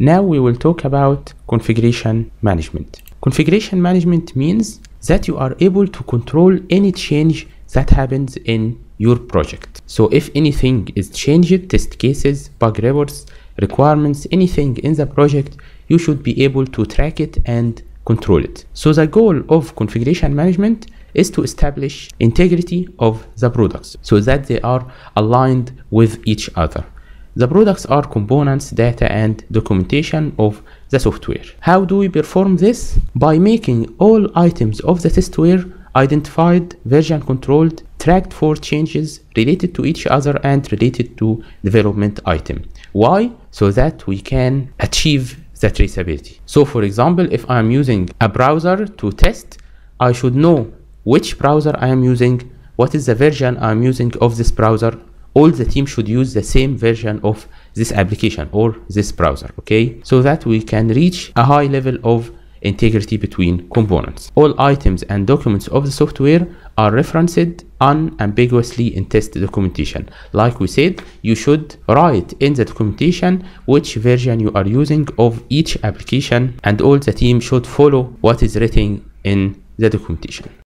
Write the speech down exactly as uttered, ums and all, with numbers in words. Now we will talk about configuration management. Configuration management means that you are able to control any change that happens in your project. So if anything is changed, test cases, bug reports, requirements, anything in the project, you should be able to track it and control it. So the goal of configuration management is to establish integrity of the products so that they are aligned with each other. The products are components, data, and documentation of the software. How do we perform this? By making all items of the testware identified, version controlled, tracked for changes related to each other and related to development item. Why? So that we can achieve the traceability. So for example, if I'm using a browser to test, I should know which browser I am using, what is the version I'm using of this browser. All the team should use the same version of this application or this browser, okay? So that we can reach a high level of integrity between components. All items and documents of the software are referenced unambiguously in test documentation. Like we said, you should write in the documentation which version you are using of each application, and all the team should follow what is written in the documentation.